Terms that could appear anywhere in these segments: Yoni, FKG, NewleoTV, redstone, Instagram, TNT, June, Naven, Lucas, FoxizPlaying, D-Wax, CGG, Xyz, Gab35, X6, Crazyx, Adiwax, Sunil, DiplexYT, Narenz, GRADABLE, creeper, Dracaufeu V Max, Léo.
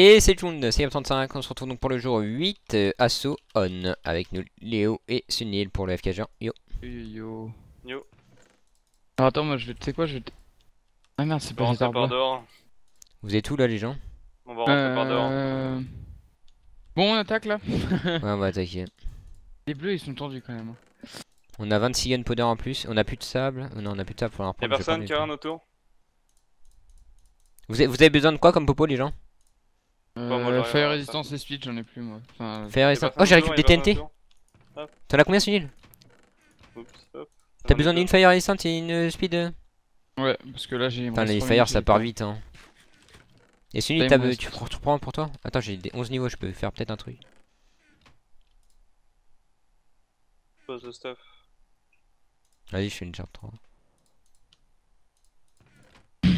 Et c'est June, c'est Gab35, on se retrouve donc pour le jour 8, Asso On, avec nous Léo et Sunil pour le FKG. Yo. Yo. Alors attends, moi je vais, tu sais quoi, je vais... Ah merde, c'est pas rentrer par dehors. Vous êtes où là les gens? On va rentrer par dehors. Bon, on attaque là. Ouais, on va attaquer. Les bleus ils sont tendus quand même. On a 26 gunpowder en plus, on a plus de sable. Non, on a plus de sable pour l'instant. Y'a personne qui a un autour? Vous avez besoin de quoi comme popo les gens? Fire résistance et speed, j'en ai plus moi. Enfin, fire résistance. Oh, j'ai récupéré des TNT. T'en as combien Sunil? T'as besoin d'une fire résistance et une speed? Ouais, parce que là j'ai. Putain, les fire ça part vite hein. Et Sunil, tu reprends pour toi? Attends, j'ai 11 niveaux, je peux faire peut-être un truc. Pose le stuff. Vas-y, je fais une charge 3.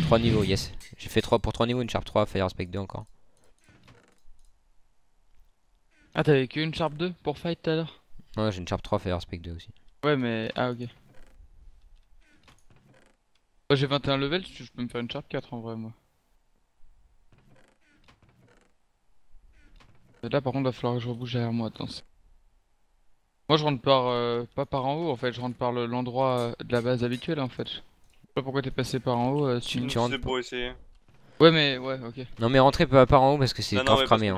3 niveaux, yes. J'ai fait 3 pour 3 niveaux, une charge 3, fire respect 2 encore. Ah, t'avais qu'une Sharp 2 pour fight tout à l'heure? Ouais, j'ai une Sharp 3 Fire Spec 2 aussi. Ouais, mais. Ah, ok. Moi j'ai 21 levels, je peux me faire une Sharp 4 en vrai, moi. Là, par contre, va falloir que je rebouge derrière moi. Attends. Moi je rentre par. Pas par en haut en fait, je rentre par l'endroit de la base habituelle en fait. Je sais pas pourquoi t'es passé par en haut. Tu rentres. C'est pour essayer. Ouais, mais ouais, ok. Non, mais rentrez par en haut parce que c'est grave cramé.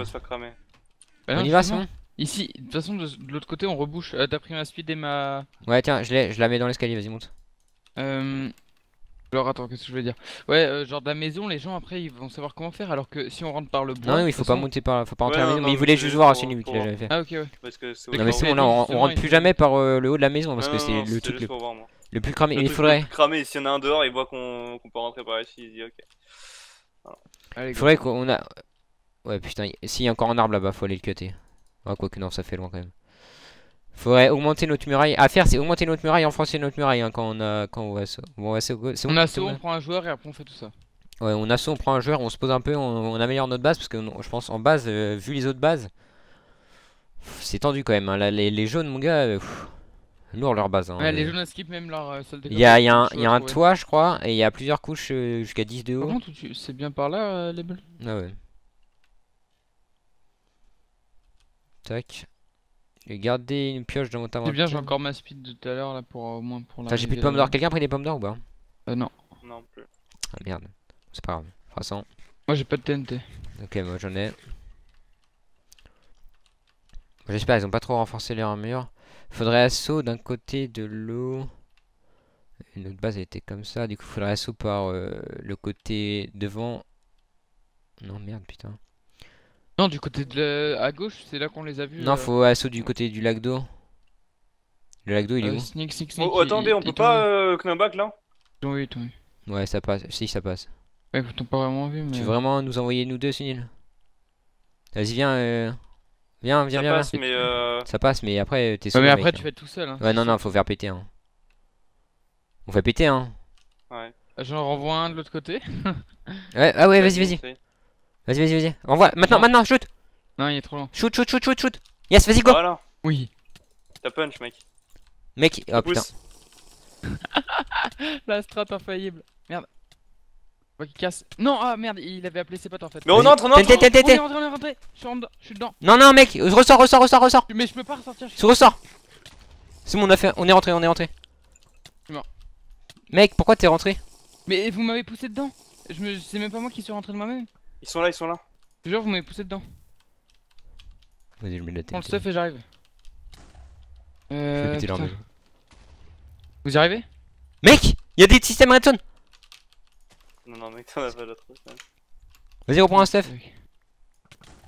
Bah on y va, c'est bon. Ici, de toute façon, de l'autre côté, on rebouche. T'as pris ma speed et ma. Ouais, tiens, je la mets dans l'escalier, vas-y, monte. Alors, attends, qu'est-ce que je voulais dire? Ouais, genre de la maison, les gens après ils vont savoir comment faire. Alors que si on rentre par le bois. Non, il faut pas monter par. Faut pas rentrer à la maison. Mais il voulait juste voir, c'est lui qui l'a jamais fait. Ah, ok, ouais. Non, mais c'est bon, là, on rentre plus jamais par le haut de la maison parce que c'est le truc le plus cramé. Il faudrait. Cramé, s'il y en a un dehors, il voit qu'on peut rentrer par ici, il dit ok. Il faudrait qu'on a. Ouais putain, s'il y a encore un arbre là-bas, faut aller le cutter. Ah quoique non, ça fait loin quand même. Faudrait augmenter notre muraille. À faire, c'est augmenter notre muraille, enfoncer notre muraille hein, quand on assaut. Bon, on assaut, on prend un joueur et après on fait tout ça. Ouais, on assaut, on prend un joueur, on se pose un peu, on améliore notre base parce que je pense en base, vu les autres bases, c'est tendu quand même. Hein. Là, les jaunes, mon gars, lourd leur base. Hein, ouais, les jaunes à skip même leur salle de. Il y a un toit, je crois, et il y a plusieurs couches jusqu'à 10 de haut. Par contre, c'est bien par là, les bulles. Ah ouais. Tac. Et gardez une pioche dans mon armoire. C'est bien, j'ai encore ma speed de tout à l'heure là pour au moins pour la. T'as, j'ai plus de pommes d'or. Quelqu'un a pris des pommes d'or ou pas? Non. Non plus. Ah merde. C'est pas grave. Façon. Moi j'ai pas de TNT. Ok, moi j'en ai. J'espère ils ont pas trop renforcé les armures. Faudrait assaut d'un côté de l'eau. Notre base elle était comme ça. Du coup faudrait assaut par le côté devant. Non merde putain. Non, du côté de la... à gauche, c'est là qu'on les a vus. Non, faut assaut du côté du lac d'eau. Le lac d'eau, il est où? Sneak, oh, attendez, on peut pas knockback là? Oui. Ouais, ça passe. Si, ça passe. Ouais, t'as pas vraiment vu, mais... Tu veux vraiment nous envoyer nous deux, Sunil? Vas-y, viens, viens. Ça passe, mais ça passe, mais après, t'es seul. Ouais, mais après, tu fais tout seul. Hein. Ouais, non, faut faire péter, hein. On fait péter, hein. Ouais. J'en renvoie un de l'autre côté. Ouais, ah ouais, vas-y. Vas-y, envoie, maintenant, shoot! Non, il est trop long. Shoot! Yes, vas-y, go! Voilà. Oui. T'as punch, mec, oh putain. La strat infaillible. Merde. Faut qu'il casse. Non, ah merde, il avait appelé ses potes en fait. Mais on est rentré. Je suis dedans. Non, mec, ressort. Mais je peux pas ressortir. Ressort. C'est bon, on a fait, on est rentré. Je suis mort. Mec, pourquoi t'es rentré? Mais vous m'avez poussé dedans. C'est même pas moi qui suis rentré de moi-même. Ils sont là. Je jure, vous m'avez poussé dedans. Vas-y, je mets la tête. On le stuff et j'arrive. Je vais péter leur mec. Vous y arrivez? Mec, y'a des systèmes redstone. Non, mec, t'en as pas d'autres. Vas-y, reprends un stuff.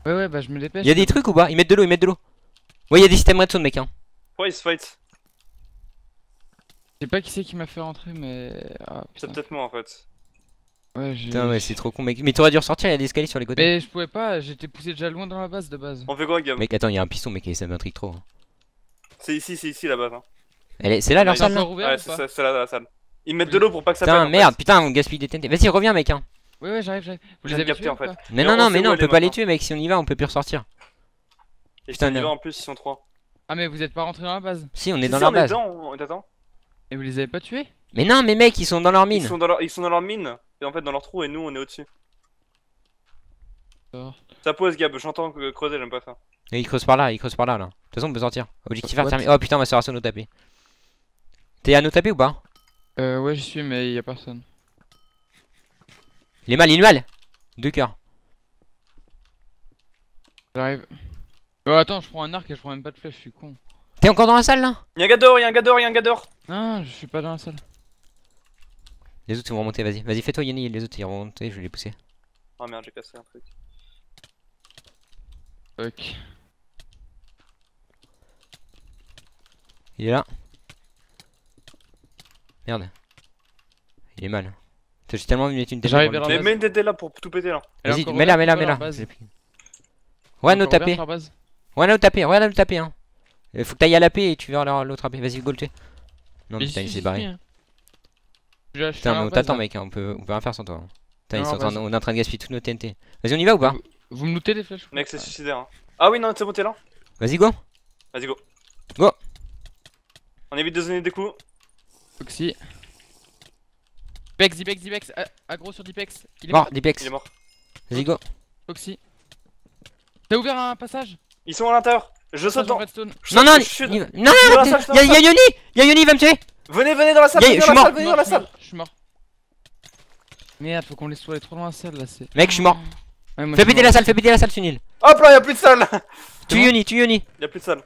Ouais, bah je me dépêche. Y'a des trucs ou pas? Ils mettent de l'eau. Ouais, y'a des systèmes redstone, mec. Hein. Ouais, ils se fight. Je sais pas qui c'est qui m'a fait rentrer, mais. Ah, c'est peut-être moi en fait. Ouais, putain, mais c'est trop con, mec. Mais t'aurais dû ressortir, il y a des escaliers sur les côtés. Mais je pouvais pas, j'étais poussé déjà loin dans la base de base. On fait quoi, Gab? Mec, attends, il y a un piston, mec, et ça m'intrigue trop. Hein. C'est ici la base. Hein. C'est là leur salle? Ouais, c'est là la salle. Ils mettent de l'eau pour pas que ça pète. Putain, merde, putain, on gaspille des TNT. Vas-y, reviens, mec. Hein. Ouais, j'arrive. Vous les avez captés en fait. Mais non, on peut pas les tuer, mec. Si on y va, on peut plus ressortir. Et putain, on y va en plus, ils sont 3. Ah, mais vous êtes pas rentré dans la base? Si, on est dans la base. Et vous les avez pas tués? Mais non, mais mec, ils sont dans leur mine. Ils sont dans leur mine. Et en fait dans leur trou et nous on est au dessus. Ça pose, Gab, j'entends creuser, j'aime pas ça. Et il creuse par là, De toute façon, on peut sortir. Objectif à terminer. Oh putain, ma soeur a nous taper. T'es à nous taper ou pas? Ouais, j'y suis, mais y'a personne. Il est mal, Deux cœurs. J'arrive. Oh attends, je prends un arc et je prends même pas de flèche, je suis con. T'es encore dans la salle là? Y'a un gars dehors, y'a un gars dehors. Non, je suis pas dans la salle. Les autres ils vont remonter, vas-y. Vas-y, fais-toi Yoni, les autres ils vont remonter, je vais les pousser. Oh merde, j'ai cassé un truc. Fuck. Il est là. Merde. Il est mal. J'ai tellement envie de mettre une tête. Mais mets une tête là pour tout péter là. Vas-y, mets-la, mets-la. Ouais, nous taper. Ouais, nous taper, hein. Faut que t'ailles à la paix et tu verras l'autre AP. Vas-y, goal, tu. Non, putain, il s'est barré. Putain, t'attends, mec, on peut rien faire sans toi. Putain, on est en train de gaspiller toutes nos TNT. Vas-y, on y va ou pas? Vous me lootez des flèches? Mec, c'est suicidaire. Ah oui, non, c'est bon, t'es là. Vas-y, go. Go. On évite de donner des coups. Foxy. Dipex, Dipex. Aggro sur Dipex. Il est mort. Il est mort. Vas-y, go. Foxy. T'as ouvert un passage? Ils sont à l'intérieur. Je saute dans. Non, non, non, y'a Yoni. Il va me tuer. Venez dans la salle. Je suis mort. Merde, faut qu'on les soit trop loin la salle là. Mec, je suis mort. Fais péter la salle, Sunil. Hop là, y'a plus de salle. Tu Yoni, Y'a plus de salle.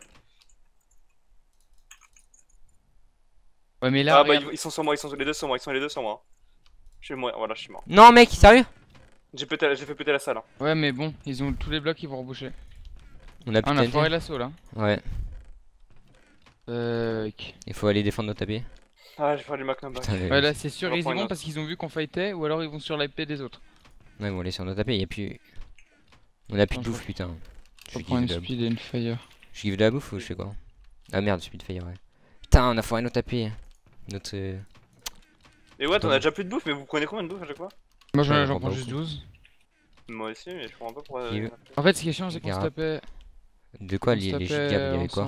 Ouais, mais là. Ah bah ils sont sur moi, les deux sur moi, Je suis mort, voilà, je suis mort. Non, mec, sérieux? J'ai fait péter la salle. Ouais, mais bon, ils ont tous les blocs, ils vont reboucher. On a foiré l'assaut là. Ouais. Il faut aller défendre notre AP. Ah, j'ai fallu ma comeback. Ouais, là c'est sûr, ils y vont parce qu'ils ont vu qu'on fightait ou alors ils vont sur l'AP des autres. Ouais, ils vont aller sur notre AP, y'a plus. On a plus de bouffe, putain. Je prends une speed et une fire. Je give de la bouffe ou je sais quoi? Ah merde, speed fire, ouais. Putain, on a foiré notre AP. Notre. Et ouais, on a déjà plus de bouffe, mais vous prenez combien de bouffe à chaque fois? Moi j'en prends juste 12. Moi aussi, mais je prends pas pour. En fait, ce qui est chiant, c'est qu'on se tapait. De quoi les jeux de Gab, il y avait quoi?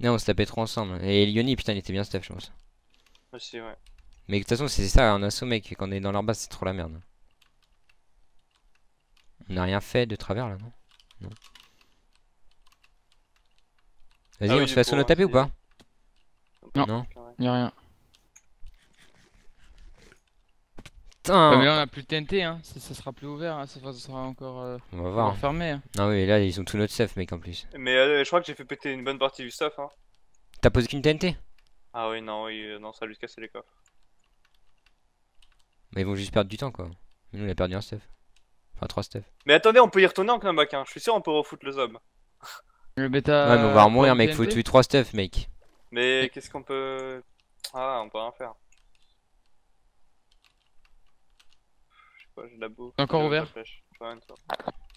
Non, on se tapait trop ensemble. Et Yoni, putain, il était bien stuff, je pense. Aussi, ouais. Mais de toute façon, c'est ça, un assaut, mec. Quand on est dans leur base, c'est trop la merde. On a rien fait de travers là, non? Non. Vas-y, on se fait assaut nos tapés ou pas? Non, y'a rien. Putain! Mais là on a plus de TNT, hein. Ça sera plus ouvert, hein. Ça sera encore on va voir. Fermé. Hein. Non, mais là ils ont tout notre stuff, mec, en plus. Mais je crois que j'ai fait péter une bonne partie du stuff, hein. T'as posé qu'une TNT? Ah, oui, non, ça va lui casser les coffres. Mais ils vont juste perdre du temps, quoi. Nous, on a perdu un stuff. Enfin, 3 stuff. Mais attendez, on peut y retourner en comeback, hein. Je suis sûr, on peut refoutre le zob. Le bêta. Ouais, mais on va remourir, mec. Faut tuer 3 stuff, mec. Mais qu'est-ce qu'on peut. Ah, on peut rien faire. J'ai de la bouffe. Encore ouvert.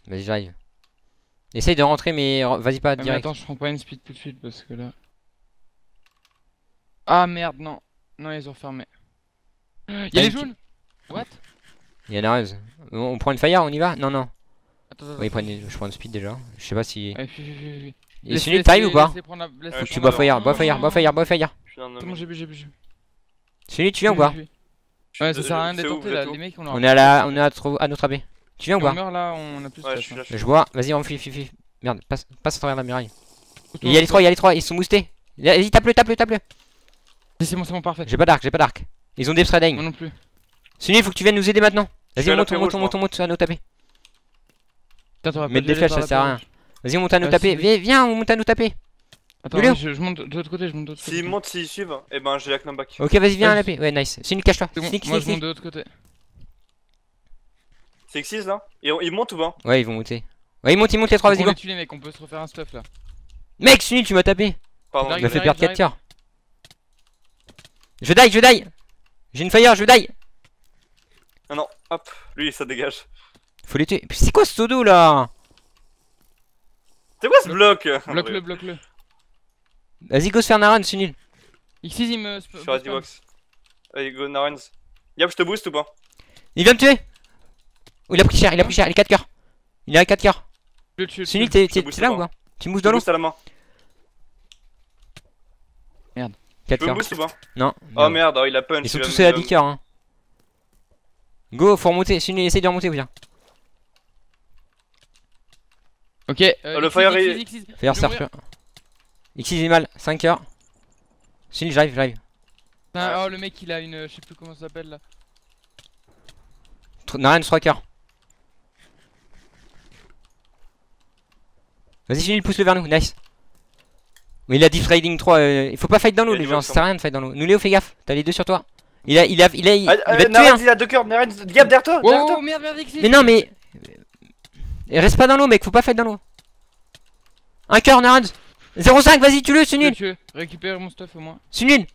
Vas-y, j'arrive. Essaye de rentrer, mais vas-y pas direct. Mais attends, je prends pas une speed tout de suite parce que là. Ah merde, non. Non, ils ont fermé. Y'a les jaunes. What? Y'a Narenz. On prend une fire, on y va? Non, non. Attends, je prends une speed déjà. Je sais pas si. Et Sunil, t'arrives ou pas? Faut que tu bois fire, bois fire. C'est bon, j'ai bu, Sunil, tu viens ou pas? Ouais, ça sert à rien d'être tenté là, les mecs on est à notre AP. Tu viens ou pas? Je vois, vas-y on fuit. Merde, passe à travers la muraille. Il y a les trois, ils sont boostés. Vas-y, tape-le, C'est bon, parfait. J'ai pas d'arc, Ils ont des stradings. Moi non plus. Sunil, faut que tu viennes nous aider maintenant. Vas-y, monte à nos AP. Mettre des flèches, ça sert à rien. Vas-y, on monte à nos AP. Viens, on monte à nos AP. Attends, je monte de l'autre côté, S'ils montent, s'ils suivent, et ben j'ai la comeback. Ok, vas-y, viens à l'AP. Ouais, nice. C'est une cache-toi. Bon, moi je monte de l'autre côté. C'est Xyz là? Ils montent ou pas? Ouais, ils vont monter. Ouais, ils montent les 3, vas-y, go. Tu les mecs, on peut se refaire un stuff là. Mec, Sunil, tu m'as tapé. Pardon, il m'a fait perdre 4 cœurs. Je die, J'ai une fire, je die. Ah non, hop, lui ça dégage. Faut les tuer. C'est quoi ce todo là? C'est quoi ce bloc? Bloque-le, Vas-y, go se faire Narenz, Sunil. X6 il me. Je suis à Adiwax. Allez, go Narenz. Yap, je te booste ou pas? Il vient me tuer. Oh, il a pris cher, il est 4 coeurs. Il est à 4 coeurs. Sunil, t'es là ou pas? Tu me boostes dans l'eau? Merde. 4 coeurs. Tu me boostes ou pas? Non. Oh merde, il a punch. Ils sont tous à 10 coeurs, hein. Go, faut remonter. Sunil, essaye de remonter, viens. Ok, le fire est. Fire serpent. Xyz est mal, 5 heures. Sunil, j'arrive. Ah, oh, le mec il a une. Je sais plus comment ça s'appelle là. Narenz, 3 coeurs. Vas-y, Sunil, pousse-le vers nous, nice. Mais il a deep trading 3. Il faut pas fight dans l'eau, les gens, ça sert à rien de fight dans l'eau. Nous, Léo, fais gaffe, t'as les deux sur toi. Narenz, il a 2 coeurs, Narenz, gaffe derrière toi. Oh merde, Xyz. Mais non, mais. Reste pas dans l'eau, mec, faut pas fight dans l'eau. 1 coeur, Narenz. 0,5, vas-y, tue-le, Sunil. Récupère mon stuff au moins. Sunil.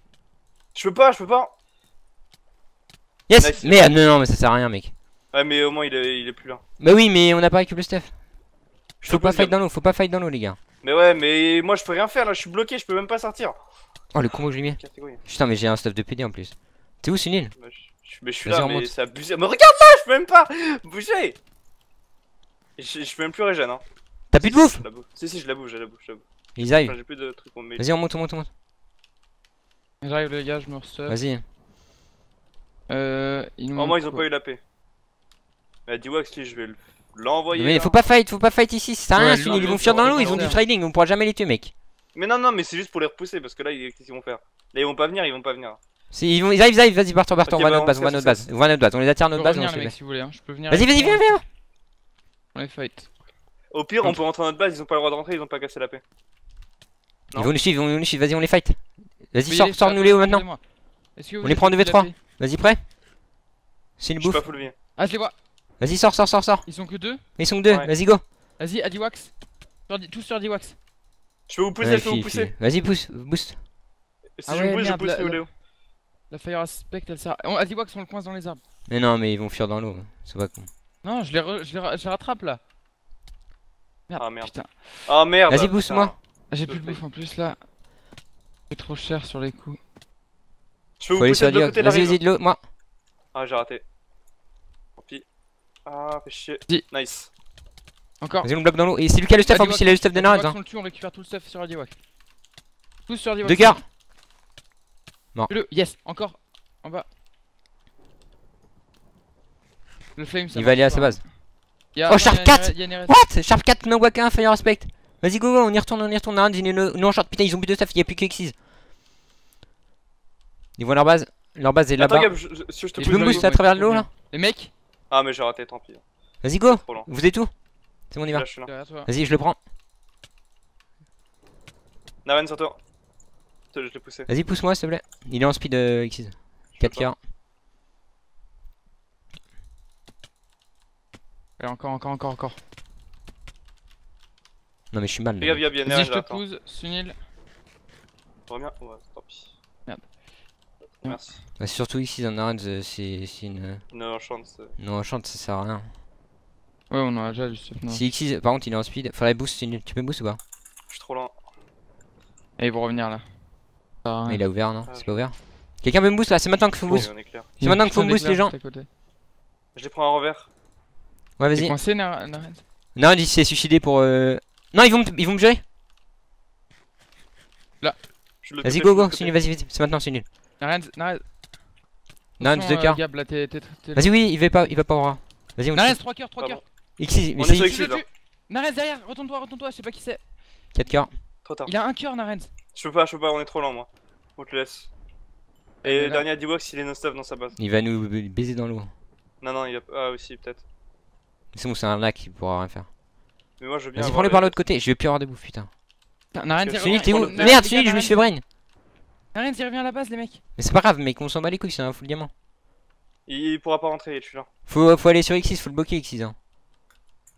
Je peux pas. Yes, nice. Mais non, mais ça sert à rien, mec. Ouais, mais au moins il est plus là. Bah oui, mais on a pas récupéré le stuff. Faut pas fight dans l'eau, les gars. Mais ouais, mais moi je peux rien faire là, je suis bloqué, je peux même pas sortir. Oh, le combo que je lui mets. Putain, mais j'ai un stuff de PD en plus. T'es où, Sunil? Mais je suis là, mais c'est abusé. Mais regarde ça, je peux même pas bouger. Je peux même plus régène, hein. T'as plus de bouffe? Si, je la bouffe. Ils arrivent. J'ai plus de trucs pour me mettre. Vas-y, on monte. J'arrive, les gars, je me ressors. Vas-y. Au moins, ils ont pas eu la paix. Mais D-Wax, je vais l'envoyer. Mais faut pas fight ici, ça sert à rien, Sunil. Ils vont fuir dans l'eau, ils ont du trading, on pourra jamais les tuer, mec. Mais non, mais c'est juste pour les repousser parce que là, qu'est-ce qu'ils vont faire? Là, ils vont pas venir. Si, ils arrivent, vas-y, partent, on va à notre base, on les attire à notre base, on se les met. Vas-y, viens. On les fight. Au pire, on peut rentrer à notre base, ils ont pas le droit de rentrer, ils ont pas cassé la paix. Ils vont nous suivre, vas-y, on les fight. Vas-y, sors nous Léo maintenant. On les prend en 2v3. Vas-y, prêt? C'est une bouffe. Ah, je les vois. Vas-y, sors. Ils sont que 2. Ouais. Vas-y, go. Vas-y, Adiwax. Tous sur Adiwax. Je peux vous pousser. Vas-y, boost. Si je boost, je pousse Léo. La fire aspect, elle sert. Adiwax, on le coince dans les arbres. Mais non, mais ils vont fuir dans l'eau. C'est pas con. Non, je les rattrape là. Ah merde. Vas-y, boost moi. J'ai plus de bouffe en plus là. C'est trop cher sur les coups. Je peux vous pousser de l'autre côté de la rive. Vas-y, de l'eau, moi. Ah, j'ai raté. Tant pis. Ah, fais chier. Nice. Encore. Vas-y, on bloque dans l'eau. Et c'est Lucas le stuff en plus, il a le stuff de Narenz. On le tue, on récupère tout le stuff sur Adiwax. Tous sur Adiwax. 2 gardes. Mort. Yes, encore. En bas. Le flame, ça. Il va aller à sa base. Oh, Sharp 4. What? Sharp 4, no waka, fire aspect. Vas-y, go, on y retourne. Narenz, il est non short. Putain, ils ont plus de stuff, il y a plus que Xyz. Ils voient leur base est là-bas. Je me booste à travers l'eau là. Les mecs. Ah, mais j'ai raté, tant pis. Vas-y, go. Vous êtes où? C'est bon, on y va. Vas-y, je le prends. Naven sur toi. Je l'ai poussé. Vas-y, pousse-moi s'il te plaît. Il est en speed Xyz. 4K. Allez, encore. Non, mais je suis mal. Vas-y, je te pousse, Sunil. Reviens, ouais, tant pis. Merde. Merci. Bah, surtout ici dans Narenz, c'est une. Non, chante, ça sert à rien. Ouais, on a déjà du stuff. Si Xyz, par contre, il est en speed. Faudrait boost, tu peux boost ou pas? Je suis trop lent. Et ils vont revenir là. Mais il a ouvert, non? C'est pas ouvert? Quelqu'un peut me boost là? C'est maintenant qu'il faut boost. C'est maintenant qu'il faut boost, les gens. Je les prends à revers. Ouais, vas-y. Narenz, il s'est suicidé pour. Non, ils vont me gérer. Là. Vas-y, go, Sunil, vas-y, c'est maintenant, Sunil. Narenz, 2 coeurs. Vas-y, oui, il va pas au rat. Vas-y, on tue. Narenz, 3 coeurs. Xyz, mais c'est Narenz derrière, retourne-toi, je sais pas qui c'est. 4 coeurs. Trop tard. Il a 1 coeur, Narenz. Je peux pas, on est trop lent, moi. On te laisse. Et le dernier D-Wax, il est non-stuff dans sa base. Il va nous baiser dans l'eau. Non, il va. Ah, aussi, peut-être. C'est bon, c'est un lac, il pourra rien faire. Mais moi, je veux bien. Vas-y, prends-le par l'autre côté, je vais plus avoir de bouffe, putain. Narenz, t'es où? Merde, Sunil, je me suis fait brain. Narenz, il revient à la base, les mecs. Mais c'est pas grave, mec, on s'en bat les couilles, c'est un full diamant. Il pourra pas rentrer, je suis là. Faut aller sur X6, faut le bloquer X6. Hein.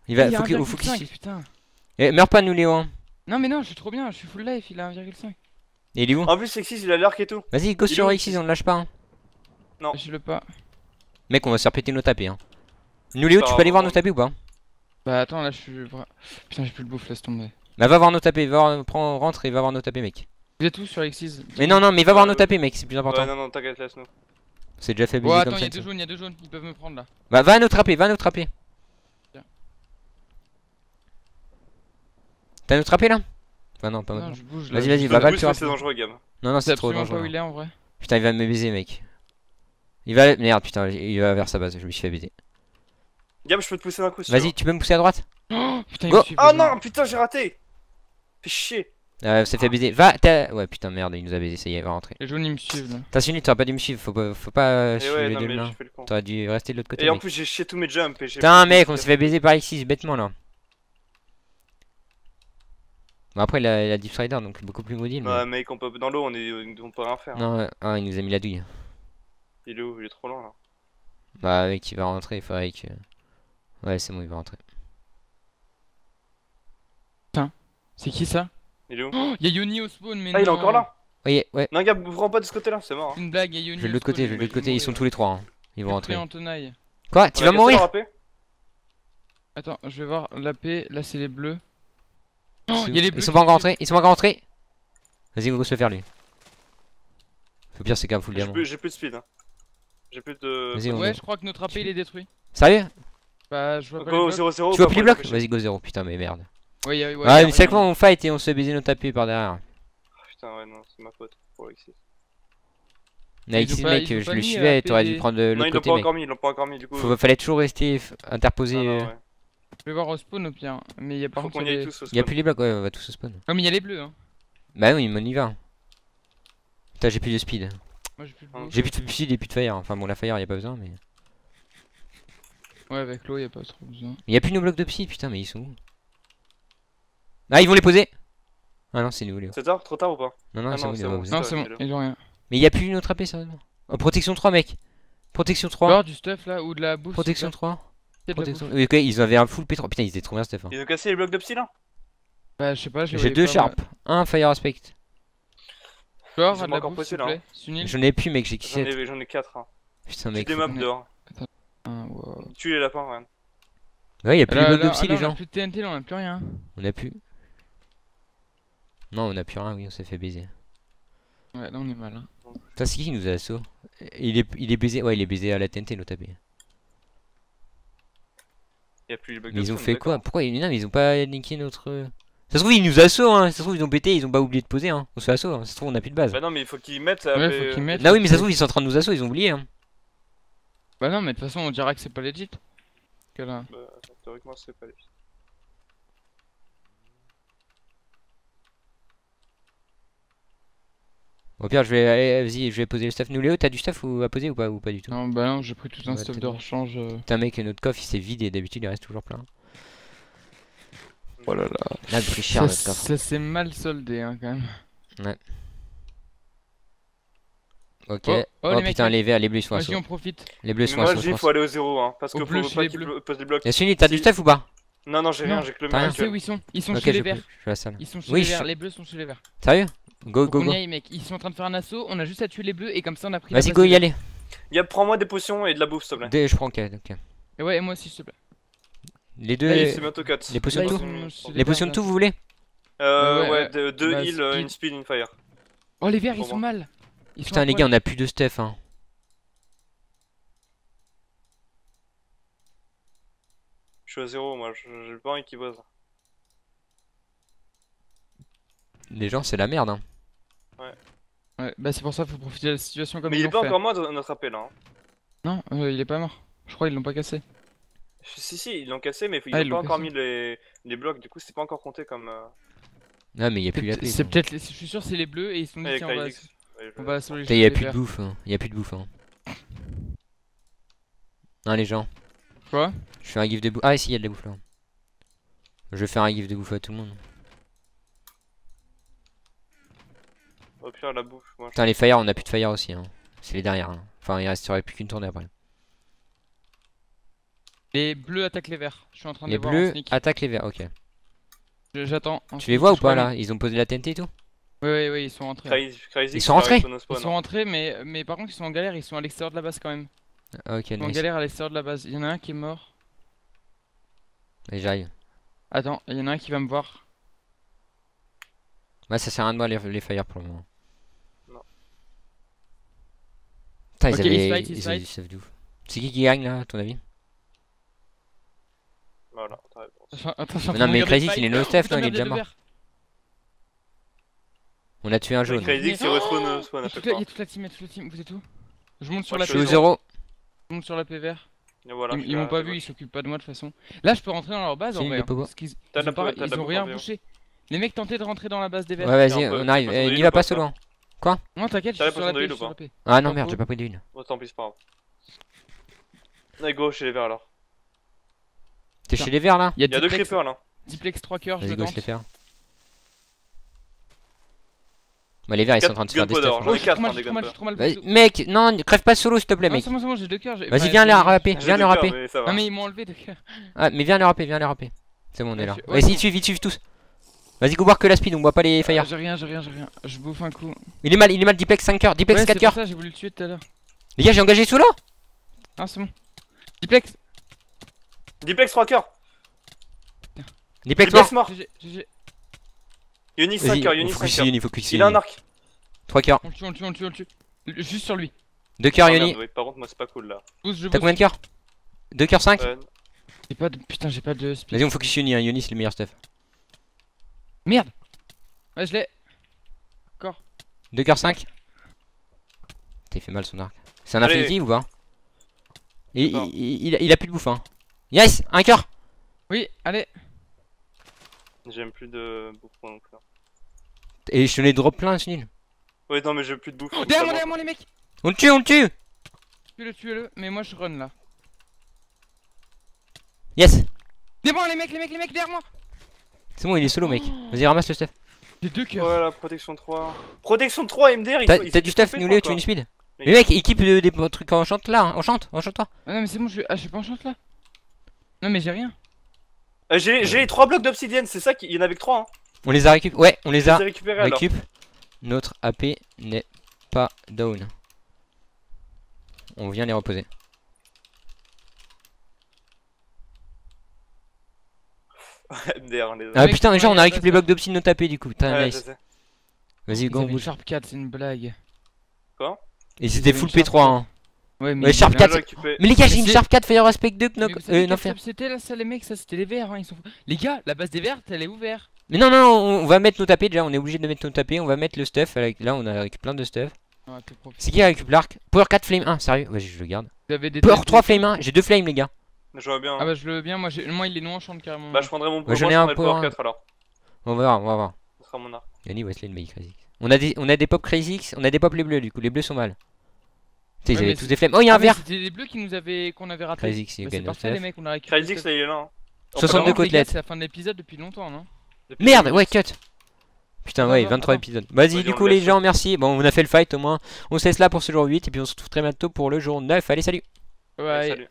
Faut X6. Putain. Et meurs pas, nous, Léo. Hein. Non, mais non, je suis trop bien, je suis full life, il a 1,5. Et il est où? En plus, X6, il a l'arc et tout. Vas-y, go sur X6, on ne lâche pas. Hein. Non. Lâche-le pas. Mec, on va se faire péter nos tapés. Hein. Nous, Léo, tu peux aller voir nos tapés ou pas? Bah, attends, là, je suis. Putain, j'ai plus le bouffe, laisse tomber. Bah, va voir nos tapés, rentre et va voir nos tapés, mec. Vous êtes tous sur Xyz? Mais non, mais va voir nos tapés, mec, c'est plus important. Ouais, non, t'inquiète, laisse-nous. C'est déjà fait baiser comme ça. Ouais, attends, y'a deux jaunes, ils peuvent me prendre là. Bah, va nous trapper. T'as nous trapper là? Bah, non, pas maintenant. Vas-y, va le tuer. C'est dangereux, Gab. Non, c'est trop dangereux. Je sais pas où il est en vrai. Putain, il va me baiser, mec. Il va... Merde, putain, il va vers sa base, je me suis fait bêter. Gab, je peux te pousser d'un coup. Vas-y, tu peux me pousser à droite. Oh, putain, go. Oh non, putain, j'ai raté. Fais chier. C'est fait baiser. Va, ouais, putain, merde, il nous a baisé, ça y est, va rentrer. Les jaunes, ils me suivent là. T'as Sunil, t'aurais pas dû me suivre, faut pas suivre ouais, les deux là. T'aurais dû rester de l'autre côté. Et mec, en plus, j'ai chié tous mes jumps. Putain, mec, on s'est fait baiser par X6 bêtement là. Bon, après, il a Deep Strider donc beaucoup plus maudit. Mais... Ouais, mec, on peut... dans l'eau, on peut rien faire. Non, hein. Ah, il nous a mis la douille. Il est où? Il est trop loin là. Bah, mec, il va rentrer, il faudrait que. Ouais, c'est bon, il va rentrer. Putain, c'est qui ça? Il est où? Oh, y'a Yoni au spawn, mais non. Ah, il est encore là? Oui, ouais. Non, gars, prends pas de ce côté-là, c'est mort. Hein. Une blague, y'a Yoni. Je vais de l'autre côté, je vais de l'autre côté, ils sont tous les trois. Hein. Ils vont rentrer. Quoi? Tu vas mourir? Attends, je vais voir la paix, là c'est les bleus. Oh, y a les bleus. Ils sont pas encore rentrés, ils sont pas encore rentrés. Vas-y, go se faire lui. Le pire, c'est qu'un full diamant. J'ai plus de speed. Hein. J'ai plus de. Ouais, je crois que notre AP il est détruit. Sérieux? Bah, je vois pas. Go 0-0. Tu vois plus les blocs? Vas-y, go 0, putain, mais merde. Ouais, ah, mais chaque fois on fight et on se fait baiser nos tapis par derrière. Oh, putain, ouais, non, c'est ma faute pour Xyz. Xyz, mec, je le suivais et t'aurais dû prendre le côté. Non, ils l'ont pas encore mis, ils l'ont pas encore mis du coup. Fallait toujours rester interposé. Ah, non, ouais. Je vais voir au spawn au pire, mais y'a pas. Faut qu'on y aille tous au spawn. Y'a plus les blocs, ouais, on va tous au spawn. Ah, mais y'a les bleus, hein. Bah, oui, mais on y va. Putain, j'ai plus de speed. Moi j'ai plus de speed et plus de fire. Enfin, bon, la fire y'a pas besoin, mais. Ouais, avec l'eau y'a pas trop besoin. Y'a plus nos blocs de psy, putain, mais ils sont où? Ah, ils vont les poser! Ah non, c'est nous, Léo. C'est tard? Trop tard ou pas? Non, non, c'est bon. Non, c'est bon, ils ont rien. Mais y'a plus une autre AP, sérieusement. Oh, protection 3, mec! Protection 3. Voir du stuff là ou de la bouffe? Protection 3. Protection... Oui, ok, ils avaient un full P3. Putain, ils étaient trop bien, stuff. Hein. Ils ont cassé les blocs de psy là? Bah, je sais pas, j'ai deux sharp. Un fire aspect. Genre, ils ont encore posé là. J'en ai plus, mec, j'ai quitté. J'en ai 4. Putain, mec. J'ai des maps dehors. Tue les lapins, rien. Ouais, y'a plus les blocs de psy, les gens. On a plus de TNT, on a plus rien. On a plus. Non, on a plus rien, oui, on s'est fait baiser. Ouais, là on est mal. Hein. Putain, c'est qui nous a assaut? Il est baisé, ouais, il est baisé à la TNT, l'autre tapé. Ils ont fait quoi? Pourquoi non, mais ils ont pas niqué notre. Ça se trouve, ils nous assaut, hein. Ça se trouve, ils ont pété, ils ont pas oublié de poser, hein. On se fait assaut, hein. Ça se trouve, on a plus de base. Bah non, mais il faut qu'ils mettent. Ouais, qu'ils mettent. Là, oui, mais ça se trouve, ils sont en train de nous assaut, ils ont oublié, hein. Bah non, mais de toute façon, on dirait que c'est pas legit. Que là. Bah, théoriquement, c'est pas legit. Au pire, je vais aller, vas-y, je vais poser le stuff. Nous, Léo, t'as du stuff à poser ou pas du tout? Non, bah non, j'ai pris tout un stuff de rechange. Putain, mec, notre coffre il s'est vidé, d'habitude il reste toujours plein. Oh là là. Là, le prix cher, notre coffre. Ça s'est mal soldé, hein, quand même. Ouais. Ok. Oh, oh putain, les verts, les bleus sont à saut. Vas-y, on profite. Les bleus sont à saut. Moi, je dis, faut aller au 0, hein. Parce que faut pas qu'ils posent des blocs. Et Sunil, t'as du stuff ou pas? Non, non, j'ai rien, j'ai que le mec. Je sais où ils sont. Ils sont chez les verts. Ils sont chez les verts, les bleus sont chez les verts. Sérieux? Go, go, go. Mec, ils sont en train de faire un assaut, on a juste à tuer les bleus et comme ça on a pris. Vas-y, go, y aller. Y'a, prends-moi des potions et de la bouffe, s'il te plaît. Je prends, ok. Et ouais, et moi aussi, s'il te plaît. Les deux. Allez, c'est bientôt 4. Les potions de tout. Les potions de tout, vous voulez? Ouais, 2 heal, une speed, une fire. Oh, les verts, ils sont mal. Putain, les gars, on a plus de stuff, hein. Je suis à 0, moi, j'ai pas envie qu'ils bossent. Les gens, c'est la merde, hein. Ouais. Ouais, bah c'est pour ça qu'il faut profiter de la situation comme ça. Mais il est pas encore mort notre appel là. Hein. Non, il est pas mort. Je crois qu'ils l'ont pas cassé. Si, ils l'ont cassé, mais ils ont pas encore mis les blocs, du coup c'est pas encore compté comme. Non, mais il y a plus la. C'est peut-être, je suis sûr, c'est les bleus et ils sont. Avec la X. On va sur les. Il y a plus de bouffe, hein. Il y a plus de bouffe, hein. Non, les gens. Quoi? Je fais un gif de bouffe. Ah, ici il y a de la bouffe là. Je vais faire un gif de bouffe à tout le monde. Au pire, la bouffe. Moi, putain, les fire, on a plus de fire aussi. Hein. C'est les dernières. Hein. Enfin, il resterait plus qu'une tournée après. Les bleus attaquent les verts. Je suis en train de les voir. Les bleus attaquent les verts, ok. J'attends. Tu les vois ou pas là? Ils ont posé la TNT et tout? Oui, ils sont rentrés. Crazyx, ils sont rentrés. Ils sont rentrés, mais par contre, ils sont en galère. Ils sont à l'extérieur de la base quand même. Ah, ok, ils sont en galère à l'extérieur de la base. Il y en a un qui est mort. Et j'arrive. Attends, il y en a un qui va me voir. Ouais, ça sert à rien de moi les fire pour le moment. Putain, okay, ils avaient du stuff de ouf. C'est qui gagne là, à ton avis? Voilà, t'as répondu. Attends, non, mais Crazyx il est no stuff, non, il est déjà mort. On a tué un jaune. Crazyx il respawn. Il y a toute la team, vous êtes où? Je monte sur la PV. Je monte sur la PV. Voilà, ils m'ont pas vu, ils s'occupent pas de moi de toute façon. Là je peux rentrer dans leur base en vrai. Ils ont rien bouché. Les mecs tentaient de rentrer dans la base des verts. Ouais vas-y on arrive, n'y va pas solo. Quoi? Non t'inquiète, je suis sur la P, Ah non merde, j'ai pas pris de une. Oh tant pis c'est pas grave. Allez go chez les verts alors. T'es chez les verts là? Y'a deux creepers là. Diplex 3 coeurs, je tente. Bah les verts ils sont en train de se faire des stuff. Mec non crève pas solo s'il te plaît mec. C'est bon j'ai deux coeurs. Vas-y viens les rapper, viens les rapper. Non mais ils m'ont enlevé deux coeurs. Ah mais viens les rapper, viens les rapper. C'est bon on est là. Vas-y ils suivent tous. Vas-y go boire que la speed, on boit pas les fire. J'ai rien, je bouffe un coup. Il est mal diplex 5 coeurs, diplex 4 coeurs. C'est ça j'ai voulu le tuer tout à l'heure. Les gars j'ai engagé solo. Ah c'est bon. Diplex. Diplex 3 coeurs. Diplex mort. Yoni 5 coeurs, Yoni 5 coeurs. Il a un arc. 3 coeurs. On le tue. Juste sur lui. 2 coeurs Yoni. Par contre, moi c'est pas cool là. T'as combien de coeurs? 2 coeurs 5. Putain, j'ai pas de speed. Vas-y, on focus Yoni, hein. Yoni c'est le meilleur stuff. Merde! Ouais, je l'ai. Encore. 2 coeurs 5. T'as fait mal son arc. C'est un infinity ou pas? Il a plus de bouffe, hein. Yes! 1 coeur! Oui, allez! J'aime plus de bouffe donc là. Et je te les drop plein, Sunil. Ouais, non, mais j'ai plus de bouffe. Derrière moi, les mecs! On le tue, on le tue! Tuez-le, mais moi je run là. Yes! Derrière moi, les mecs, derrière moi! C'est bon, il est solo, mec. Vas-y, ramasse le stuff. J'ai 2 coeurs. Voilà, protection 3. Protection 3 MDR, il t'as du stuff, Newleo, tu veux une speed? Mais mec, équipe des trucs en chante là, enchante-toi. Ah non, mais c'est bon, je suis pas en chante là. Non, mais j'ai rien. J'ai les 3 blocs d'obsidienne, c'est ça qu'il y en avait que 3 hein. On les a récupérés. Ouais, on les a récupérés. Notre AP n'est pas down. On vient les reposer. MDR, on les a. Ah putain, déjà on a récupéré les blocs d'obsidienne de notre AP du coup. Putain, ouais, nice. Vas-y, go, bouge. Sharp 4, c'est une blague. Quoi? Et c'était full P3 hein. Ouais, mais Sharp 4. Mais les gars, j'ai une Sharp 4 Fire Aspect 2 Knock. Non, c'était là, ça les mecs, ça c'était les verts. Hein, ils sont... Les gars, la base des verts, elle est ouverte. Mais non, non, on va mettre nos tapés déjà. On est obligé de mettre nos tapés. On va mettre le stuff. Là, on a plein de stuff. Ah, c'est qui récupère l'arc? Power 4 Flame 1, sérieux? Ouais, je le garde. Power 3 Flame 1, j'ai 2 flames, les gars. Je vois bien. Ah, bah, je le veux bien. Moi, il est non enchant carrément. Bah, je prendrai mon Power 4 alors. On va voir, on va voir. Ce sera mon arc. Yanni, Wesley, le Magic Crazyx. On a des pop Crazyx, on a des pop les bleus, du coup, les bleus sont mal. Ils avaient tous des flemmes. Oh, y'a un vert! C'était les bleus qu'on avait raté. Crazyx, c'est parfait, les mecs, on a récupéré. Crazyx, là, il est là. 62 côtelettes. C'est la fin de l'épisode depuis longtemps, non? Merde, ouais, cut! Putain, ouais, 23 épisodes. Vas-y, du coup, les gens, merci. Bon, on a fait le fight au moins. On se laisse là pour ce jour 8. Et puis, on se retrouve très bientôt pour le jour 9. Allez, salut! Ouais, salut.